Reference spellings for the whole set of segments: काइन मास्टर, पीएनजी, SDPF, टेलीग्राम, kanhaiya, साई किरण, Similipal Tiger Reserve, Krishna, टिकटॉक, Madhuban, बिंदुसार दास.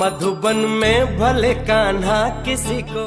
मधुबन में भले कान्हा किसी को।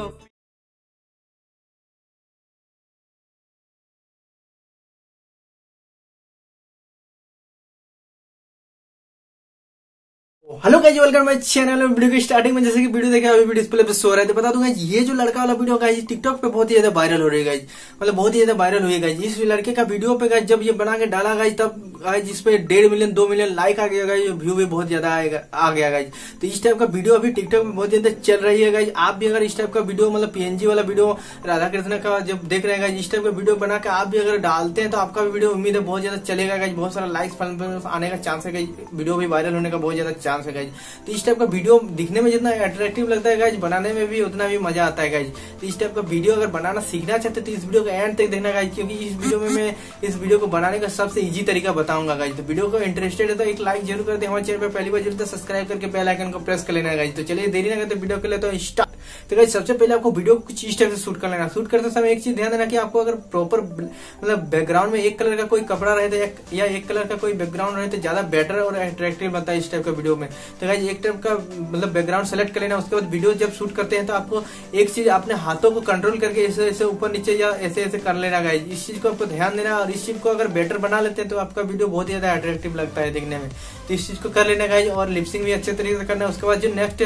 Hello guys, welcome my channel. Video की स्टार्टिंग में जैसे कि वीडियो देखा अभी डिस्प्ले पे शो रहा है, तो बता दूंगा ये जो लड़का वाला वीडियो गाइस टिकटॉक पे बहुत ही ज्यादा वायरल हो रही है गाइस, मतलब बहुत ही ज्यादा वायरल हुई है गाइस। इस लड़के का वीडियो पे गाइस जब ये बना के डाला गाइस तब गाइस इस पे 1.5 मिलियन 2 मिलियन लाइक आ गया गाइस, व्यू भी बहुत ज्यादा आ गया गाइस। तो इस टाइप का वीडियो अभी टिकटॉक में बहुत ज्यादा चल रही है गाइस। आप भी अगर इस टाइप का वीडियो मतलब पीएनजी वाला वीडियो राधा कृष्णा का जब देख रहे हैं गाइस, इस टाइप का वीडियो बना के आप भी अगर डालते हैं तो आपका वीडियो उम्मीद है बहुत ज्यादा चलेगा गाइस, बहुत सारा लाइक्स आने का चांस है गाइस, वीडियो भी वायरल होने का बहुत ज्यादा चांस है गाइस। तो इस टाइप का वीडियो दिखने में जितना अट्रैक्टिव लगता है गाइस, बनाने में भी उतना भी मजा आता है गाइस। तो इस टाइप का वीडियो अगर बनाना सीखना चाहते तो इस वीडियो का एंड तक देखना गाइस, क्योंकि इस वीडियो में मैं इस वीडियो को बनाने का सबसे इजी तरीका बताऊंगा गाइस। तो वीडियो को इंटरेस्टेड है तो एक लाइक जरूर कर दे, हमारे चैनल पर पहली बार जरूर सब्सक्राइब करके बेल आइकन को प्रेस कर लेना है गाइस। तो चलिए देरी ना करते वीडियो के लिए तो स्टार्ट। तो गाइस सबसे पहले आपको वीडियो को कुछ इस टाइप से शूट कर लेना। शूट करते समय एक चीज ध्यान देना कि आपको अगर प्रॉपर मतलब बैकग्राउंड में एक कलर का कोई कपड़ा रहे तो या एक कलर का कोई बैकग्राउंड रहे तो ज्यादा बेटर और अट्रैक्टिव बनता है इस टाइप का वीडियो में। तो गाइस एक टाइप का मतलब बैकग्राउंड सेलेक्ट कर लेना। उसके बाद वीडियो जब शूट करते हैं तो आपको एक चीज अपने हाथों को कंट्रोल करके ऐसे ऐसे ऊपर नीचे या ऐसे ऐसे कर लेना गाइस। इस चीज को आपको ध्यान देना और इस चीज को अगर बेटर बना लेते हैं तो आपका वीडियो बहुत ज्यादा अट्रैक्टिव लगता है देखने में। तो इस चीज को कर लेना गाइस और लिपसिंग भी अच्छे तरीके से करना है। उसके बाद जो नेक्स्ट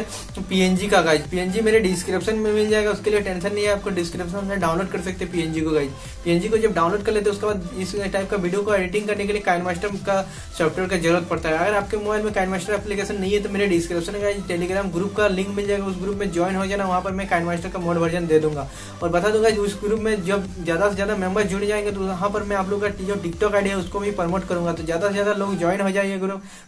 पीएनजी का गाइस, पीएनजी मेरे डिस्क्रिप्शन में मिल जाएगा, उसके लिए टेंशन नहीं है, आपको डिस्क्रिप्शन में डाउनलोड कर सकते हैं पीएनजी को गाइस। पीएनजी को जब डाउनलोड कर लेते हैं उसके बाद इस टाइप का वीडियो को एडिटिंग करने के लिए काइन मास्टर का सॉफ्टवेयर का जरूरत पड़ता है। अगर आपके मोबाइल में काइन मास्टर एप्लीकेशन नहीं है तो मेरे डिस्क्रिप्शन में गाइस टेलीग्राम ग्रुप का लिंक मिल जाएगा, उस ग्रुप में ज्वाइन हो जाना। वहां पर मैं काइन मास्टर का मोड वर्जन दे दूंगा और बता दूंगा उस ग्रुप में जब ज्यादा से ज्यादा मेंबर जुड़ जाएंगे तो वहां पर मैं आप लोग का जो टिकटॉक आईडी है उसको भी प्रमोट करूंगा। तो ज्यादा से ज्यादा लोग ज्वाइन हो जाएंगे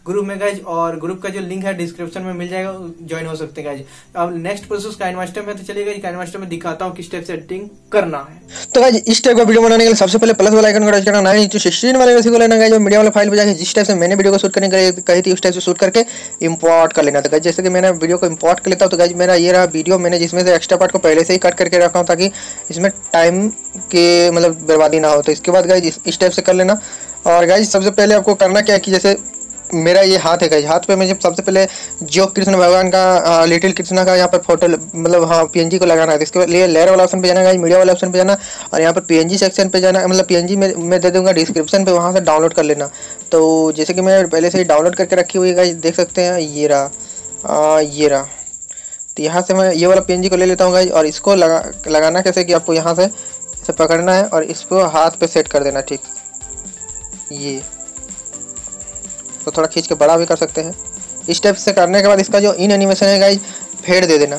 ग्रुप में गाइस, और ग्रुप का जो लिंक है डिस्क्रिप्शन में मिल जाएगा, ज्वाइन हो सकते हैं गाइस। अब नेक्स्ट प्रोसेस काइन मास्टर में, तो चलिए गाइस काइन मास्टर में दिखाता हूं किस टाइप से एडिटिंग करना है। तो गाइस इस टाइप का वीडियो बनाने के लिए सबसे पहले प्लस वाला आइकन को टच करना है, नीचे 16 वाले वैसे को लेना गाइस, जो मीडिया वाला फाइल पे जाके जिस टाइप से मैंने वीडियो को शूट करने के लिए कही थी उस टाइप से शूट करके इंपोर्ट कर लेना। तो गाइस जैसे कि मैंने वीडियो को इंपोर्ट कर लेता हूं। तो गाइस मेरा ये रहा वीडियो, मैंने जिसमें से एक्स्ट्रा पार्ट को पहले से ही कट करके रखा हूं ताकि इसमें टाइम के मतलब बर्बादी ना हो। तो इसके बाद गाइस इस टाइप से कर लेना। और गाइस सबसे पहले आपको करना क्या है कि जैसे मेरा ये हाथ है गाइस, हाथ पे मैं जब सबसे पहले जो कृष्ण भगवान का लिटिल कृष्णा का यहाँ पर फोटो मतलब हाँ पीएनजी को लगाना है। तो इसके लिए लेयर वाला ऑप्शन पे जाना गाइस, मीडिया वाला ऑप्शन पे जाना और यहाँ पर पीएनजी सेक्शन पे जाना, मतलब पीएनजी मैं दे दूंगा डिस्क्रिप्शन पे, वहाँ से डाउनलोड कर लेना। तो जैसे कि मैं पहले से ही डाउनलोड करके रखी हुई गाइस, देख सकते हैं ये रहा तो यहाँ से मैं ये वाला पीएनजी को ले लेता हूँ गाइस। और इसको लगाना कैसे कि आपको यहाँ से पकड़ना है और इसको हाथ पर सेट कर देना, ठीक ये। तो थोड़ा खींच के बड़ा भी कर सकते हैं। इस टाइप से करने के बाद इसका जो इन एनिमेशन है गाइस फेड दे देना,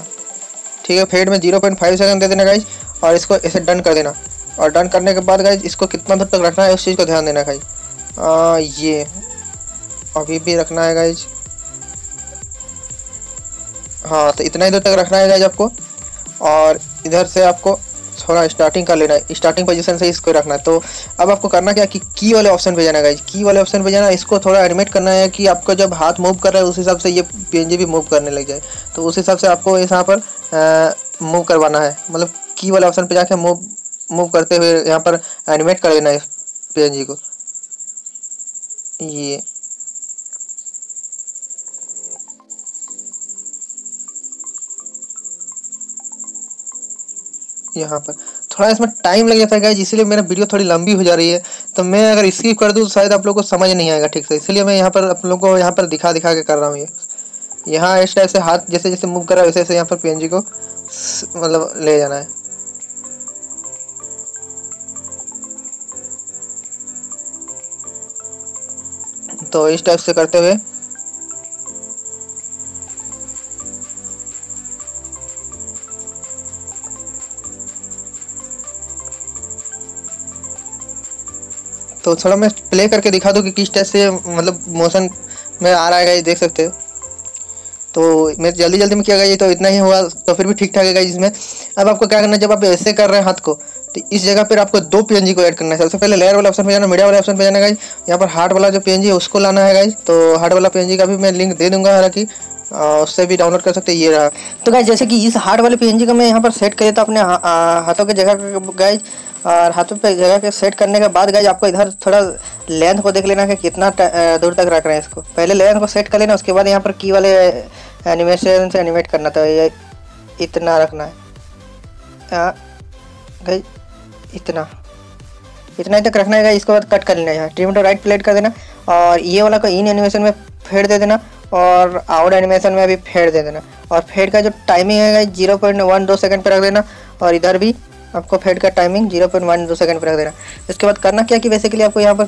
ठीक है। फेड में 0.5 सेकंड दे देना गाइस और इसको ऐसे डन कर देना। और डन करने के बाद गाइस इसको कितना दूर तक रखना है उस चीज़ को ध्यान देना गाइस, ये अभी भी रखना है गाइस, हाँ तो इतना ही दूर तक रखना है गाइस आपको। और इधर से आपको थोड़ा स्टार्टिंग कर लेना है, स्टार्टिंग पोजीशन से इसको रखना है। तो अब आपको करना क्या कि की वाले ऑप्शन पे जाना गाइस, की वाले ऑप्शन पे जाना, इसको थोड़ा एनिमेट करना है कि आपका जब हाथ मूव कर रहा है उस हिसाब से ये पीएनजी भी मूव करने लग जाए। तो उस हिसाब से आपको यहाँ पर मूव करवाना है, मतलब की वाले ऑप्शन पे जाके मूव करते हुए यहाँ पर एनिमेट कर देना है पीएनजी को, ये यहाँ पर। थोड़ा इसमें टाइम लग जाता है गाइस, इसीलिए मेरा वीडियो थोड़ी लंबी हो जा रही है। तो मैं अगर स्किप कर दूँ तो शायद आप लोगों को समझ नहीं आएगा ठीक से, इसलिए मैं यहाँ पर आप लोगों को यहाँ पर दिखा के कर रहा हूँ। ये यहाँ इस टाइप से हाथ जैसे जैसे मूव कर रहा है वैसे वैसे यहाँ पर पीएनजी को मतलब ले जाना है। तो इस टाइप से करते हुए तो थोड़ा मैं प्ले करके दिखा दूँ कि किस टाइप से मतलब मोशन में आ रहा है गाइस, देख सकते हो। तो मैं जल्दी में किया गया तो इतना ही हुआ, तो फिर भी ठीक ठाक है गाइस इसमें। अब आपको क्या करना है, जब आप ऐसे कर रहे हैं हाथ को तो इस जगह पर आपको दो पीएनजी को ऐड करना है। सबसे पहले लेयर वाला ऑप्शन पे जाना, मीडिया वाला ऑप्शन पे जाना गाइस, यहाँ पर हार्ट वाला जो पीएनजी है उसको लाना है गाइस। तो हार्ट वाला पीएनजी का भी मैं लिंक दे दूंगा, हालांकि उससे भी डाउनलोड कर सकते हैं, ये रहा। तो गाइस जैसे कि इस हार्ट वाले पीएनजी को मैं यहाँ पर सेट करे तो अपने हाथों की जगह गाइस और हाथों पे जगह के सेट करने के बाद गाइज आपको इधर थोड़ा लेंथ को देख लेना कि कितना दूर तक रख रहे हैं इसको। पहले लेंथ को सेट कर लेना, उसके बाद यहाँ पर की वाले एनिमेशन से एनिमेट करना था। ये इतना रखना है गाइज, इतना ही तक रखना है गाइज। इसके बाद कट कर लेना है, यहाँ ट्रिम टू राइट प्लेट कर देना और ये वाला को इन एनिमेशन में फेड दे देना और आउट एनिमेशन में भी फेड दे देना। और फेड का जो टाइमिंग है गाइज 0.12 सेकंड पर रख देना और इधर भी आपको फेड का टाइमिंग 0.12 सेकंड पर रख देना। इसके बाद करना क्या कि बेसिकली आपको यहाँ पर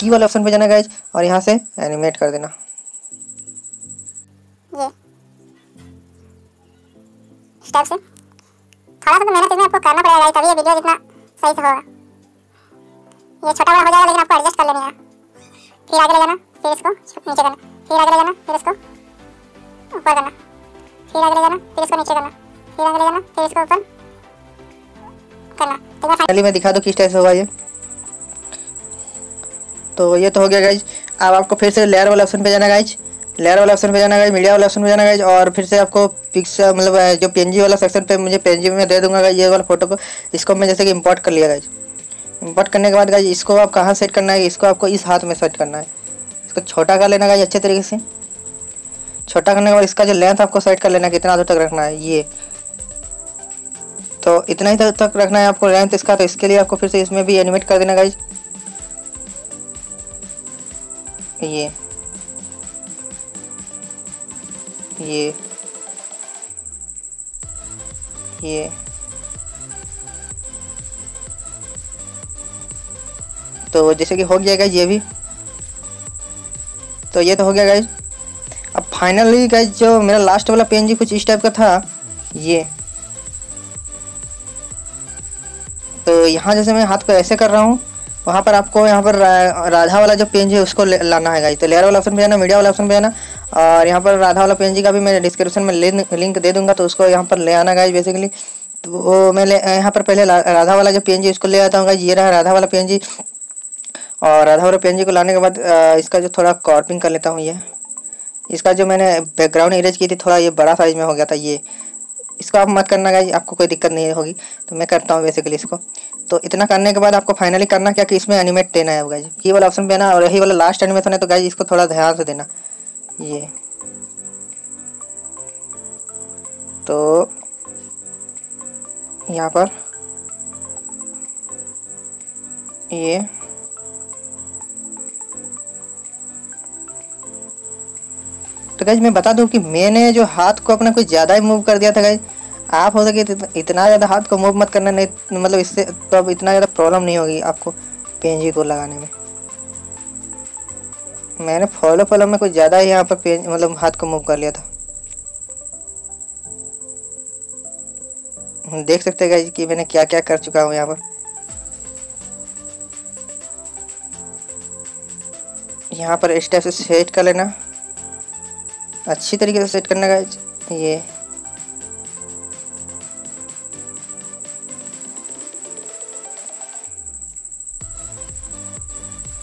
की वाले ऑप्शन पे जाना गाइज और यहाँ से एनिमेट कर देना। थोड़ा सा तो मेहनत इसमें आपको करना पड़ेगा गाइज, तभी ये वीडियो जितना सही से होगा। ये छोटा बड़ा हो जाएगा लेकिन आपको एडजस्ट कर लेना है। फिर आगे ले जाना, फिर इसको नीचे करना, फिर आगे ले जाना, फिर इसको ऊपर करना, फिर आगे ले जाना, फिर इसको नीचे करना, फिर आगे ले जाना, फिर इसको ऊपर करना। फाइनली मैं दिखा दूं किस टाइप से होगा ये। तो ये तो हो गया गाइज। अब आपको फिर से लेयर वाला ऑप्शन पे जाना गाइज, लेयर वाला ऑप्शन पे जाना गाइज, मीडिया वाला ऑप्शन पे जाना गाइज और फिर से आपको पिक्चर मतलब जो पीएनजी वाला सेक्शन पे मुझे पीएनजी में दे दूंगा गाइज ये वाला फोटो को। इसको मैं जैसे कि इंपोर्ट कर लिया गाइज। इंपोर्ट करने के बाद गाइज इसको आप कहाँ सेट करना है, इसको आपको इस हाथ में सेट करना है। इसको छोटा कर लेना गाइज अच्छे तरीके से। छोटा करने के बाद इसका जो लेंथ आपको सेट कर लेना है कितना दूर तक रखना है ये, तो इतना ही तक रखना है आपको लेंथ इसका। तो इसके लिए आपको फिर से इसमें भी एनिमेट कर देना गाइज ये। तो जैसे कि हो गया गाइज ये भी। तो ये तो हो गया गाइज। अब फाइनली गाइज जो मेरा लास्ट वाला पीएनजी कुछ इस टाइप का था ये। तो यहाँ जैसे मैं हाथ को ऐसे कर रहा हूँ, वहाँ पर आपको यहाँ पर राधा वाला जो पीएनजी है उसको लाना है गाइज। तो लेयर वाला ऑप्शन पे जाना, मीडिया वाला ऑप्शन पे जाना और यहाँ पर राधा वाला पीएनजी का भी मैं डिस्क्रिप्शन में लिंक दे दूंगा, तो उसको यहाँ पर ले आना गाइज। बेसिकली तो मैं यहाँ पर पहले राधा वाला जो पीएनजी उसको ले आता हूँ गाइज। ये रहा राधा वाला पीएनजी और राधा वाला पीएनजी को लाने के बाद इसका जो थोड़ा कॉर्पिंग कर लेता हूँ। ये इसका जो मैंने बैकग्राउंड इरेज की थी थोड़ा ये बड़ा साइज में हो गया था ये। इसको आप मत करना गाइज, आपको कोई दिक्कत नहीं होगी। तो मैं करता हूँ बेसिकली इसको। तो इतना करने के बाद आपको फाइनली करना क्या कि इसमें एनिमेट देना है गाइज। ये वाला ऑप्शन पे आना और यही वाला लास्ट एनिमेशन है तो गाइज इसको थोड़ा ध्यान से देना ये। तो यहाँ पर ये तो गाइज मैं बता दूं कि मैंने जो हाथ को अपना कुछ ज़्यादा ही मूव कर दिया था गाइज। आप हो सके तो इतना ज़्यादा हाथ को मूव मत करना, नहीं मतलब इससे तो अब इतना ज़्यादा प्रॉब्लम नहीं होगी आपको पीएनजी को लगाने में। मैंने फॉलो में कुछ ज़्यादा ही यहाँ पर पीएनजी मतलब हाथ को मूव कर लिया था। देख सकते हैं गाइज कि मैंने क्या क्या कर चुका हूँ यहाँ पर। यहाँ पर इस टाइप से सेट कर लेना, अच्छी तरीके से सेट करना गाइज ये।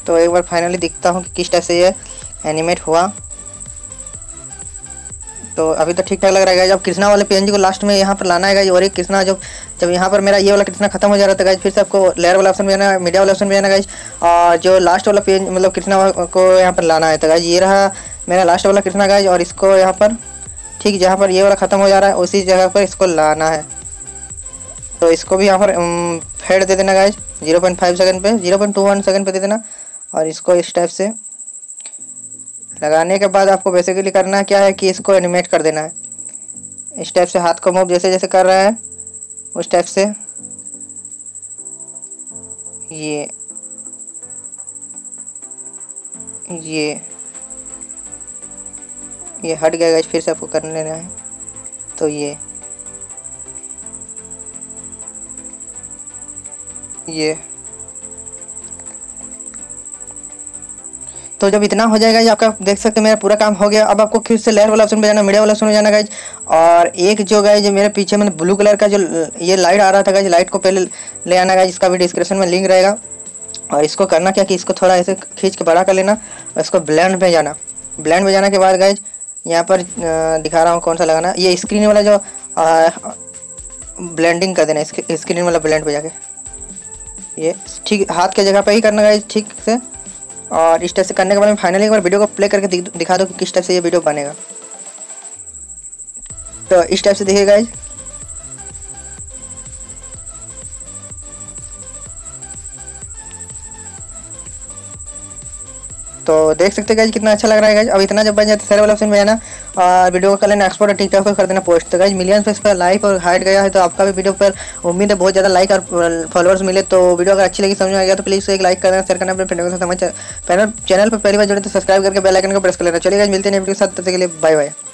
तो एक बार फाइनली दिखता हूँ कि किस टाइप से ये एनिमेट हुआ। तो अभी तो ठीक ठाक लग रहा है गाइज। अब कृष्णा वाले पीएनजी को लास्ट में यहाँ पर लाना है गाइज। और एक कृष्णा जब यहाँ पर मेरा ये वाला कृष्णा खत्म हो जा रहा था गाइज, फिर से आपको लेयर वाला ऑप्शन में जाना है, मीडिया वाला ऑप्शन में जाना गाइज और जो लास्ट वाला पीएनजी मतलब कृष्णा को यहाँ पर लाना है। तो गाइज ये रहा मेरा लास्ट वाला कृष्णा गाइज और इसको यहाँ पर ठीक जहाँ पर ये वाला ख़त्म हो जा रहा है उसी जगह पर इसको लाना है। तो इसको भी यहाँ पर फेड दे देना गाइज 0.5 सेकंड पे, 0.21 सेकंड पे दे देना और इसको इस टाइप से लगाने के बाद आपको बेसिकली करना क्या है कि इसको एनिमेट कर देना है। इस टाइप से हाथ को मूव जैसे जैसे कर रहा है उस टाइप से ये हट गया गाइज। फिर से आपको कर लेना है तो ये। तो जब इतना हो जाएगा ये आपका देख सकते हैं मेरा पूरा काम हो गया। अब आपको फिर से लेयर वाला ऑप्शन पे जाना, मीडिया वाला ऑप्शन पे जाना गाइज और एक जो गाइज मेरे पीछे मैंने ब्लू कलर का जो ये लाइट आ रहा था गाइज, लाइट को पहले ले आना गाइज। इसका भी डिस्क्रिप्शन में लिंक रहेगा और इसको करना क्या कि इसको थोड़ा ऐसे खींच के बड़ा कर लेना और इसको ब्लेंड में जाना। ब्लेंड में जाने के बाद गाइज यहाँ पर दिखा रहा हूँ कौन सा लगाना, ये स्क्रीन वाला जो ब्लेंडिंग कर देना, स्क्रीन वाला ब्लेंड पे जाके ये ठीक हाथ के जगह पे ही करना गाइस ठीक से। और इस टाइप से करने के बाद में फाइनली एक बार वीडियो को प्ले करके दिखा दो कि किस टाइप से ये वीडियो बनेगा। तो इस टाइप से देखिए गाइस, तो देख सकते हैं गाइस कितना अच्छा लग रहा है गाइस। अब इतना जब बन जाता है सर्वर वाला ऑप्शन में है ना, और वीडियो का लेना एक्सपोर्ट और टिकटॉक पर कर देना पोस्ट। तो गाइस मिलियन पे इसका लाइक और हाइट गया है, तो आपका भी वीडियो पर उम्मीद है बहुत ज़्यादा लाइक और फॉलोअर्स मिले। तो वीडियो अगर अच्छी लगी समझ में आ गया तो प्लीज़ एक लाइक कर देना, शेयर करना अपने फ्रेंडों के साथ। चैनल पर पहली बार जुड़े तो सब्सक्राइब करके बेल आइकन को प्रेस कर लेना। चलिए गाइस मिलते हैं नेक्स्ट वीडियो के साथ, तब तक के लिए बाय बाय।